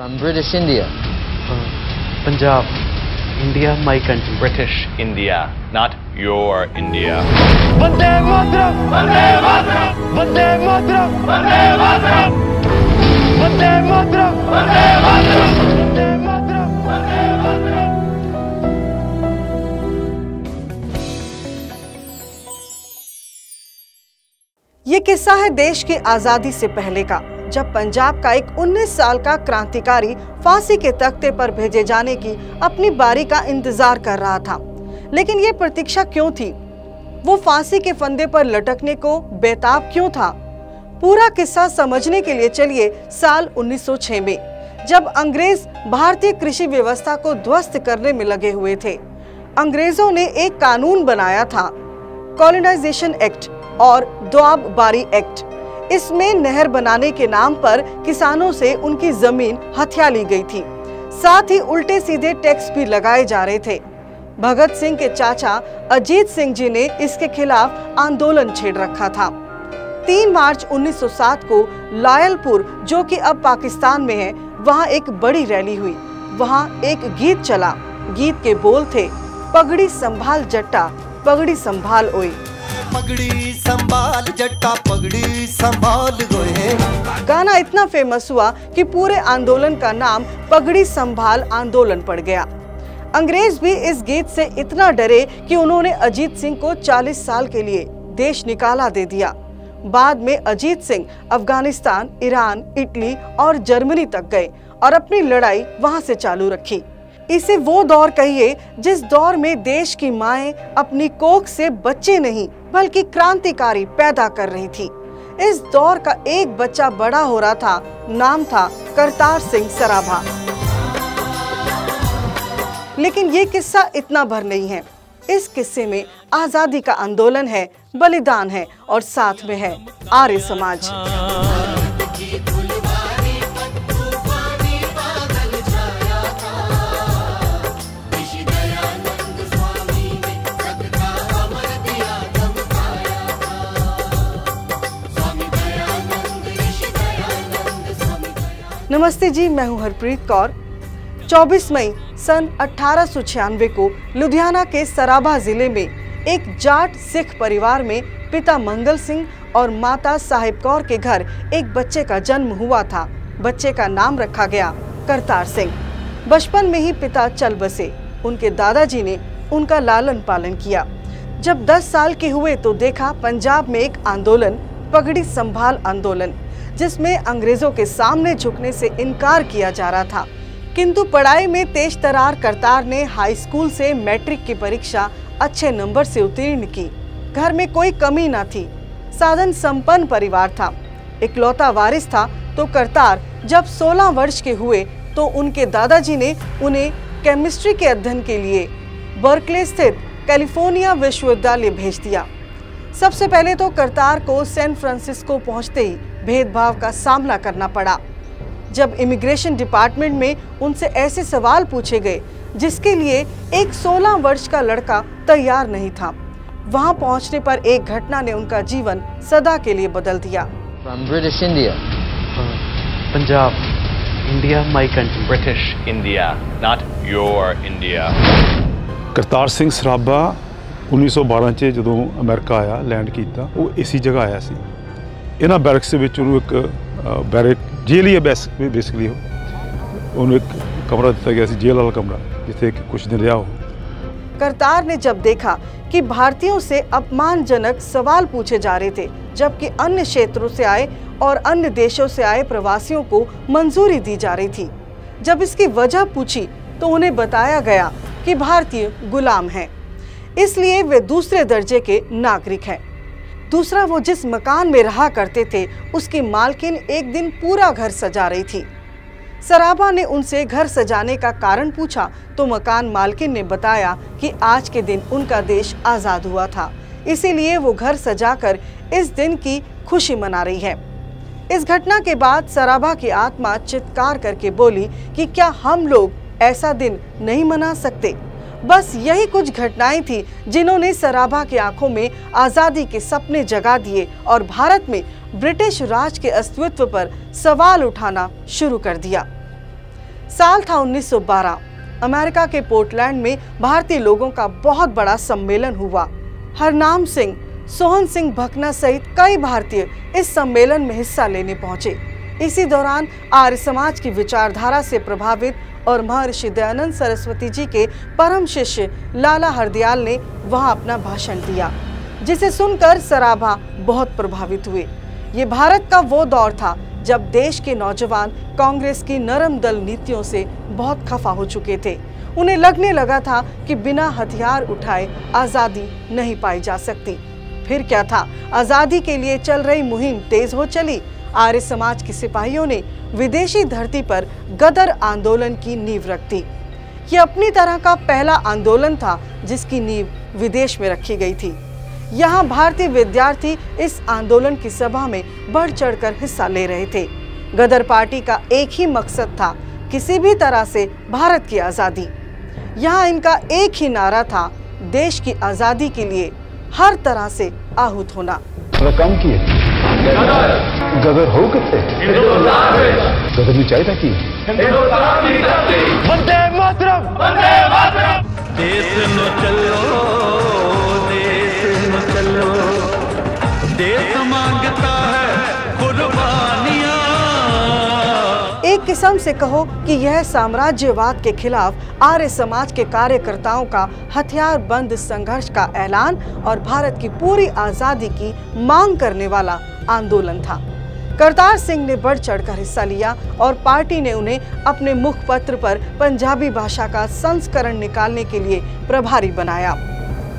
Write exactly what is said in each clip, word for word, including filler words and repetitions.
From British India. Uh, Punjab. India, my country. British India, not your India. Vande Mataram! Vande Mataram! Vande Mataram! Vande Mataram! Vande Mataram! Vande Mataram! Vande Mataram! Vande Mataram! ये किस्सा है देश की आजादी से पहले का, जब पंजाब का एक उन्नीस साल का क्रांतिकारी फांसी के तख्ते पर भेजे जाने की अपनी बारी का इंतजार कर रहा था। लेकिन ये प्रतीक्षा क्यों थी? वो फांसी के फंदे पर लटकने को बेताब क्यों था? पूरा किस्सा समझने के लिए चलिए साल उन्नीस सौ छह में, जब अंग्रेज भारतीय कृषि व्यवस्था को ध्वस्त करने में लगे हुए थे। अंग्रेजों ने एक कानून बनाया था, कॉलोनाइजेशन एक्ट और दोआब बारी एक्ट। इसमें नहर बनाने के नाम पर किसानों से उनकी जमीन हथिया ली गई थी, साथ ही उल्टे सीधे टैक्स भी लगाए जा रहे थे। भगत सिंह के चाचा अजीत सिंह जी ने इसके खिलाफ आंदोलन छेड़ रखा था। तीन मार्च उन्नीस सौ सात को लायलपुर, जो कि अब पाकिस्तान में है, वहां एक बड़ी रैली हुई। वहां एक गीत चला। गीत के बोल थे, पगड़ी संभाल जट्टा पगड़ी संभाल ओए। पगड़ी संभाल जट्टा पगड़ी संभाल गोए। गाना इतना फेमस हुआ कि पूरे आंदोलन का नाम पगड़ी संभाल आंदोलन पड़ गया। अंग्रेज भी इस गीत से इतना डरे कि उन्होंने अजीत सिंह को चालीस साल के लिए देश निकाला दे दिया। बाद में अजीत सिंह अफगानिस्तान, ईरान, इटली और जर्मनी तक गए और अपनी लड़ाई वहां से चालू रखी। इसे वो दौर कहिए जिस दौर में देश की माएँ अपनी कोख से बच्चे नहीं बल्कि क्रांतिकारी पैदा कर रही थी। इस दौर का एक बच्चा बड़ा हो रहा था, नाम था करतार सिंह सराभा। लेकिन ये किस्सा इतना भर नहीं है। इस किस्से में आजादी का आंदोलन है, बलिदान है और साथ में है आर्य समाज। नमस्ते जी, मैं हूं हरप्रीत कौर। चौबीस मई सन अठारह सौ छियानवे को लुधियाना के सराभा जिले में एक जाट सिख परिवार में पिता मंगल सिंह और माता साहिब कौर के घर एक बच्चे का जन्म हुआ था। बच्चे का नाम रखा गया करतार सिंह। बचपन में ही पिता चल बसे। उनके दादाजी ने उनका लालन पालन किया। जब दस साल के हुए तो देखा पंजाब में एक आंदोलन, पगड़ी संभाल आंदोलन, जिसमें अंग्रेजों के सामने झुकने से इनकार किया जा रहा था। किंतु पढ़ाई में तेज तरार करतार ने हाई स्कूल से मैट्रिक की परीक्षा अच्छे नंबर से उत्तीर्ण की। घर में कोई कमी न थी, साधन संपन्न परिवार था। इकलौता वारिस था, तो करतार जब सोलह वर्ष के हुए तो उनके दादाजी ने उन्हें केमिस्ट्री के अध्ययन के लिए बर्कले स्थित कैलिफोर्निया विश्वविद्यालय भेज दिया। सबसे पहले तो करतार को सैन फ्रांसिस्को पहुंचते ही भेदभाव का सामना करना पड़ा। जब इमिग्रेशन डिपार्टमेंट में उनसे ऐसे सवाल पूछे गए जिसके लिए एक सोलह वर्ष का लड़का तैयार नहीं था। वहां पहुंचने पर एक घटना ने उनका जीवन सदा के लिए बदल दिया। From British India. Punjab, India, my country. British India, not your India. Kartar Singh Sarabha उन्नीस सौ बारह ਚ ਜਦੋਂ ਅਮਰੀਕਾ ਆਇਆ, ਲੈਂਡ ਕੀਤਾ, ਉਹ ਇਸੇ ਜਗ੍ਹਾ ਆਇਆ ਸੀ। ਇਹਨਾਂ ਬੈਰਕਸ ਦੇ ਵਿੱਚ ਉਹਨੂੰ ਇੱਕ ਬੈਰਕ ਜੇਲ੍ਹ ਹੀ ਬੇਸਿਕਲੀ, ਉਹਨੂੰ ਇੱਕ ਕਮਰਾ ਦਿੱਤਾ ਗਿਆ ਸੀ, ਜੇਲ੍ਹ ਵਾਲਾ ਕਮਰਾ, ਜਿੱਥੇ ਕੁਝ ਦਿਨ ਰਿਹਾ। ਉਹ करतार ने जब देखा कि भारतीयों से अपमानजनक सवाल पूछे जा रहे थे, जबकि अन्य क्षेत्रों से आए और अन्य देशों से आए प्रवासियों को मंजूरी दी जा रही थी। जब इसकी वजह पूछी तो उन्हें बताया गया कि भारतीय गुलाम हैं, इसलिए वे दूसरे दर्जे के नागरिक हैं। दूसरा, वो जिस मकान में रहा करते थे उसकी मालकिन एक दिन पूरा घर सजा रही थी। सराभा ने उनसे घर सजाने का कारण पूछा तो मकान मालकिन ने बताया कि आज के दिन उनका देश आज़ाद हुआ था, इसीलिए वो घर सजाकर इस दिन की खुशी मना रही है। इस घटना के बाद सराभा की आत्मा चित्कार करके बोली कि क्या हम लोग ऐसा दिन नहीं मना सकते। बस यही कुछ घटनाएं थी जिन्होंने सराभा की आंखों में आज़ादी के सपने जगा दिए और भारत में ब्रिटिश राज के अस्तित्व पर सवाल उठाना शुरू कर दिया। साल था उन्नीस सौ बारह। अमेरिका के पोर्टलैंड में भारतीय लोगों का बहुत बड़ा सम्मेलन हुआ। हरनाम सिंह, सोहन सिंह भकना सहित कई भारतीय इस सम्मेलन में हिस्सा लेने पहुंचे। इसी दौरान आर्य समाज की विचारधारा से प्रभावित और महर्षि दयानंद सरस्वती जी के परम शिष्य लाला हरदयाल ने वहां अपना भाषण दिया, जिसे सुनकर सराभा बहुत प्रभावित हुए। ये भारत का वो दौर था जब देश के नौजवान कांग्रेस की नरम दल नीतियों से बहुत खफा हो चुके थे। उन्हें लगने लगा था कि बिना हथियार उठाए आज़ादी नहीं पाई जा सकती। फिर क्या था, आज़ादी के लिए चल रही मुहिम तेज हो चली। आर्य समाज के सिपाहियों ने विदेशी धरती पर गदर आंदोलन की नींव रख दी। ये अपनी तरह का पहला आंदोलन था जिसकी नींव विदेश में रखी गई थी। यहाँ भारतीय विद्यार्थी इस आंदोलन की सभा में बढ़ चढ़कर हिस्सा ले रहे थे। गदर पार्टी का एक ही मकसद था, किसी भी तरह से भारत की आज़ादी। यहाँ इनका एक ही नारा था, देश की आज़ादी के लिए हर तरह से आहूत होना। काम किए गदर हो कितने गदर में चाहिए कि वंदे मातरम, वंदे मातरम। देश नो चलो देश मांगता है कुर्बानियां। एक किस्म से कहो कि यह साम्राज्यवाद के खिलाफ आर्य समाज के कार्यकर्ताओं का हथियारबंद संघर्ष का ऐलान और भारत की पूरी आजादी की मांग करने वाला आंदोलन था। करतार सिंह ने बढ़ चढ़कर हिस्सा लिया और पार्टी ने उन्हें अपने मुखपत्र पर पंजाबी भाषा का संस्करण निकालने के लिए प्रभारी बनाया।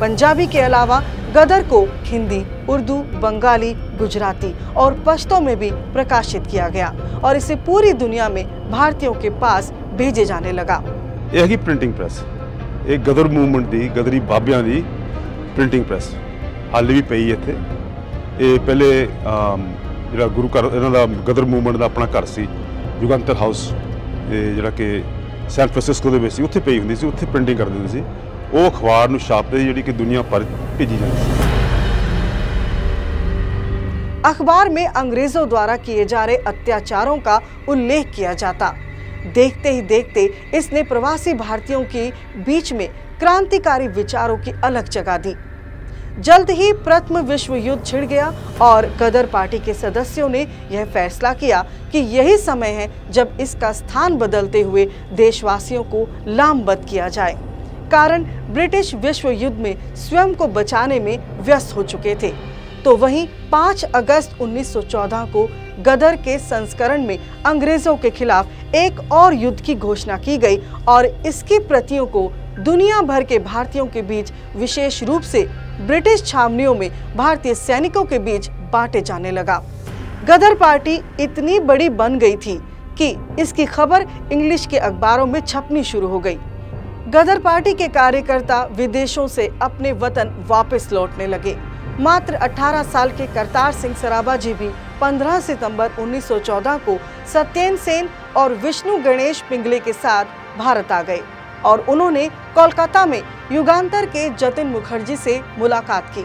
पंजाबी के अलावा गदर को हिंदी, उर्दू, बंगाली, गुजराती और पश्तो में भी प्रकाशित किया गया और इसे पूरी दुनिया में भारतीयों के पास भेजे जाने लगा। यह की प्रिंटिंग प्रेस एक गदर मूवमेंट दी, गदरी बाबियां दी प्रिंटिंग प्रेस हाले भी पई इत्थे। ये पहले जिहड़ा गुरु घर इन्हां दा गदर मूवमेंट दा अपना घर सी, युगंतर हाउस जिहड़ा कि सैन फ्रांसिस्को दे विच सी, उत्थे पई हुंदी सी, उत्थे प्रिंटिंग करदे हुंदे सी। वो अखबार नूं छापदे जिहड़ी कि दुनिया भर भेजी जाती सी। अखबार में अंग्रेजों द्वारा किए जा रहे अत्याचारों का उल्लेख किया जाता। देखते ही देखते इसने प्रवासी भारतीयों के बीच में क्रांतिकारी विचारों की अलग जगह दी। जल्द ही प्रथम विश्व युद्ध छिड़ गया और गदर पार्टी के सदस्यों ने यह फैसला किया कि यही समय है जब इसका स्थान बदलते हुए देशवासियों को लामबंद किया जाए। कारण ब्रिटिश विश्व युद्ध में स्वयं को बचाने में व्यस्त हो चुके थे। तो वहीं पाँच अगस्त उन्नीस सौ चौदह को गदर के संस्करण में अंग्रेजों के खिलाफ एक और युद्ध की घोषणा की गई और इसकी प्रतियों को दुनिया भर के भारतीयों के बीच विशेष रूप से ब्रिटिश छावनियों में भारतीय सैनिकों के बीच बांटे जाने लगा। गदर पार्टी इतनी बड़ी बन गई थी कि इसकी खबर इंग्लिश के अखबारों में छपनी शुरू हो गई। गदर पार्टी के कार्यकर्ता विदेशों से अपने वतन वापस लौटने लगे। मात्र अठारह साल के करतार सिंह सराभा जी भी पंद्रह सितंबर उन्नीस सौ चौदह को सत्येन सेन और विष्णु गणेश पिंगले के साथ भारत आ गए और उन्होंने कोलकाता में युगांतर के जतिन मुखर्जी से मुलाकात की।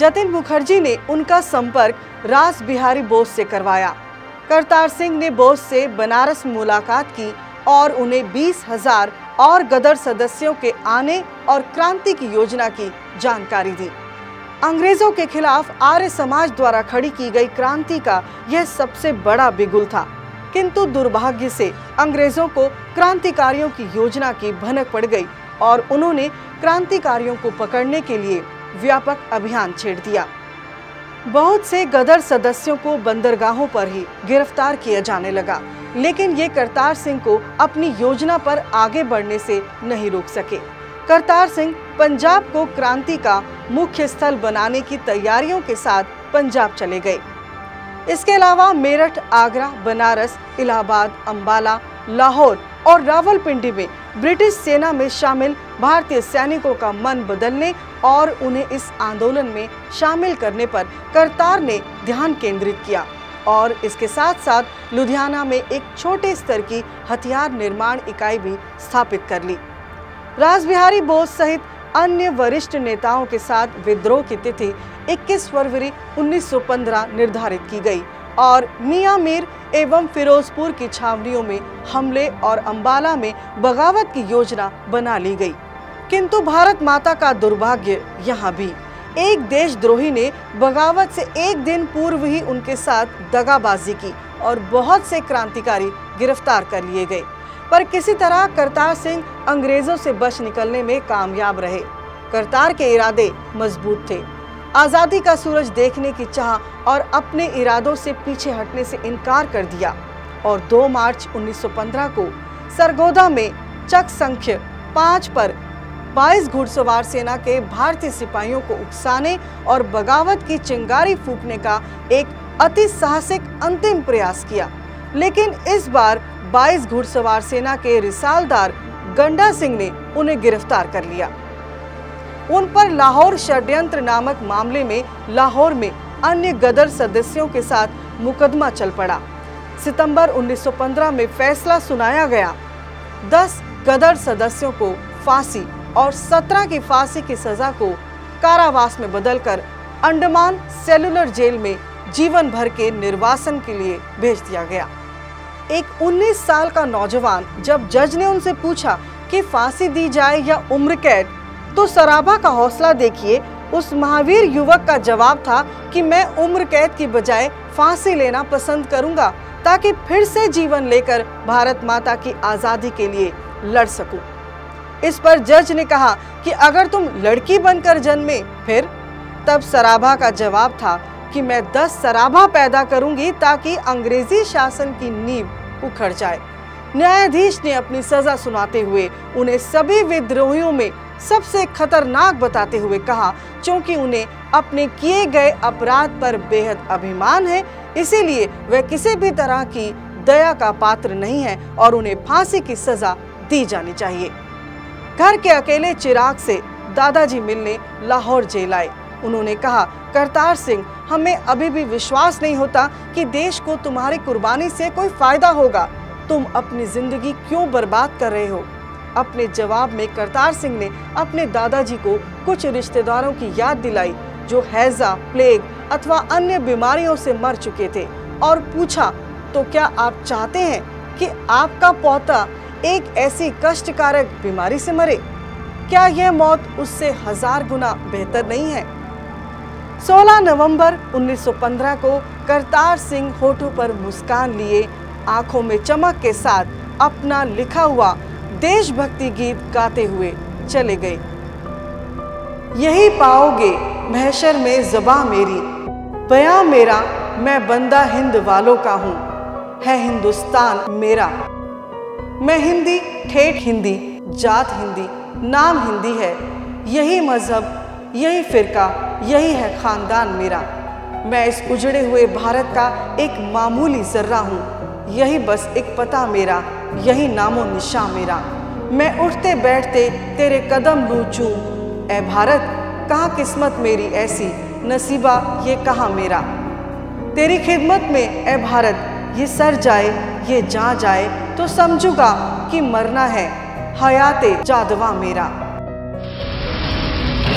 जतिन मुखर्जी ने उनका संपर्क रास बिहारी बोस से करवाया। करतार सिंह ने बोस से बनारस में मुलाकात की और उन्हें बीस हजार और गदर सदस्यों के आने और क्रांति की योजना की जानकारी दी। अंग्रेजों के खिलाफ आर्य समाज द्वारा खड़ी की गई क्रांति का यह सबसे बड़ा बिगुल था, किंतु दुर्भाग्य से अंग्रेजों को क्रांतिकारियों की योजना की भनक पड़ गई और उन्होंने क्रांतिकारियों को पकड़ने के लिए व्यापक अभियान छेड़ दिया। बहुत से गदर सदस्यों को बंदरगाहों पर ही गिरफ्तार किया जाने लगा, लेकिन ये करतार सिंह को अपनी योजना पर आगे बढ़ने से नहीं रोक सके। करतार सिंह पंजाब को क्रांति का मुख्य स्थल बनाने की तैयारियों के साथ पंजाब चले गए। इसके अलावा मेरठ, आगरा, बनारस, इलाहाबाद, अंबाला, लाहौर और रावलपिंडी में ब्रिटिश सेना में शामिल भारतीय सैनिकों का मन बदलने और उन्हें इस आंदोलन में शामिल करने पर करतार ने ध्यान केंद्रित किया और इसके साथ साथ लुधियाना में एक छोटे स्तर की हथियार निर्माण इकाई भी स्थापित कर ली। रास बिहारी बोस सहित अन्य वरिष्ठ नेताओं के साथ विद्रोह की तिथि इक्कीस फरवरी उन्नीस सौ पंद्रह निर्धारित की गई और मियां मीर एवं फिरोजपुर की छावनियों में हमले और अंबाला में बगावत की योजना बना ली गई। किंतु भारत माता का दुर्भाग्य यहाँ भी, एक देशद्रोही ने बगावत से एक दिन पूर्व ही उनके साथ दगाबाजी की और बहुत से क्रांतिकारी गिरफ्तार कर लिए गए, पर किसी तरह करतार सिंह अंग्रेजों से बच निकलने में कामयाब रहे। करतार के इरादे मजबूत थे, आज़ादी का सूरज देखने की चाह और अपने इरादों से पीछे हटने से इनकार कर दिया और दो मार्च उन्नीस सौ पंद्रह को सरगोधा में चक संख्य पाँच पर बाईस घुड़सवार सेना के भारतीय सिपाहियों को उकसाने और बगावत की चिंगारी फूंकने का एक अति साहसिक अंतिम प्रयास किया, लेकिन इस बार बाईस घुड़सवार सेना के रिसालदार गंडा सिंह ने उन्हें गिरफ्तार कर लिया। उन पर लाहौर षड्यंत्र नामक मामले में लाहौर में अन्य गदर सदस्यों के साथ मुकदमा चल पड़ा। सितंबर उन्नीस सौ पंद्रह में फैसला सुनाया गया। दस गदर सदस्यों को फांसी और सत्रह की फांसी की सजा को कारावास में बदलकर अंडमान सेलुलर जेल में जीवन भर के निर्वासन के लिए भेज दिया गया। एक उन्नीस साल का नौजवान जब जज ने उनसे पूछा कि फांसी दी जाए या उम्र कैद, तो सराभा का हौसला देखिए, उस महावीर युवक का जवाब था कि मैं उम्र कैद की बजाय फांसी लेना पसंद करूंगा ताकि फिर से जीवन लेकर भारत माता की आज़ादी के लिए लड़ सकूं। इस पर जज ने कहा कि अगर तुम लड़की बनकर जन्मे फिर? तब सराभा का जवाब था कि मैं दस सराभा पैदा करूंगी ताकि अंग्रेजी शासन की नींव उखड़ जाए। न्यायाधीश ने अपनी सजा सुनाते हुए उन्हें सभी विद्रोहियों में सबसे खतरनाक बताते हुए कहा, क्योंकि उन्हें अपने किए गए अपराध पर बेहद अभिमान है, इसीलिए वे किसी भी तरह की दया का पात्र नहीं है और उन्हें फांसी की सजा दी जानी चाहिए। घर के अकेले चिराग से दादाजी मिलने लाहौर जेल आए। उन्होंने कहा, करतार सिंह, हमें अभी भी विश्वास नहीं होता कि देश को तुम्हारी कुर्बानी से कोई फायदा होगा, तुम अपनी जिंदगी क्यों बर्बाद कर रहे हो? अपने जवाब में करतार सिंह ने अपने दादाजी को कुछ रिश्तेदारों की याद दिलाई जो हैजा, प्लेग अथवा अन्य बीमारियों से मर चुके थे और पूछा, तो क्या आप चाहते हैं कि आपका पोता एक ऐसी कष्टकारक बीमारी से मरे? क्या यह मौत उससे हजार गुना बेहतर नहीं है? सोलह नवंबर उन्नीस सौ पंद्रह को करतार सिंह होठों पर मुस्कान लिए, आंखों में चमक के साथ अपना लिखा हुआ देशभक्ति गीत गाते हुए चले गए। यही पाओगे महशर में ज़बां मेरी, बयां मेरा, मैं बंदा हिंद वालों का हूँ, है हिंदुस्तान मेरा। मैं हिंदी, ठेठ हिंदी, जात हिंदी, नाम हिंदी है, यही मजहब, यही फिरका, यही है ख़ानदान मेरा। मैं इस उजड़े हुए भारत का एक मामूली जर्रा हूँ, यही बस एक पता मेरा, यही नामो निशा मेरा। मैं उठते बैठते तेरे कदम लू चूम, ऐ भारत कहाँ किस्मत मेरी ऐसी, नसीबा ये कहाँ मेरा। तेरी खिदमत में ऐ भारत ये सर जाए, ये जा जाए, तो समझूंगा कि मरना है, हयाते जादवा मेरा।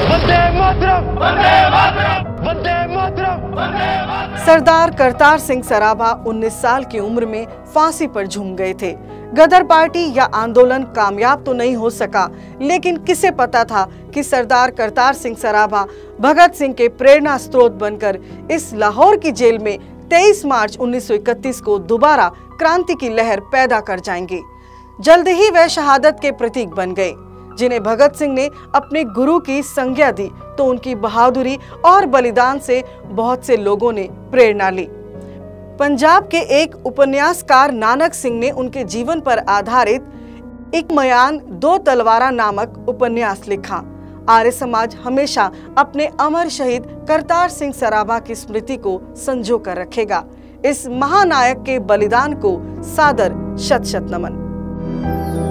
वंदे मातरम, वंदे मातरम, वंदे मातरम, वंदे मातरम। सरदार करतार सिंह सराभा उन्नीस साल की उम्र में फांसी पर झूम गए थे। गदर पार्टी या आंदोलन कामयाब तो नहीं हो सका, लेकिन किसे पता था कि सरदार करतार सिंह सराभा भगत सिंह के प्रेरणा स्रोत बनकर इस लाहौर की जेल में तेईस मार्च उन्नीस सौ इकतीस को दोबारा क्रांति की लहर पैदा कर जाएंगे। जल्द ही वह शहादत के प्रतीक बन गए जिन्हें भगत सिंह ने अपने गुरु की संज्ञा दी, तो उनकी बहादुरी और बलिदान से बहुत से लोगों ने प्रेरणा ली। पंजाब के एक उपन्यासकार नानक सिंह ने उनके जीवन पर आधारित एक मयान दो तलवारा नामक उपन्यास लिखा। आर्य समाज हमेशा अपने अमर शहीद करतार सिंह सराभा की स्मृति को संजो कर रखेगा। इस महानायक के बलिदान को सादर शत शत नमन।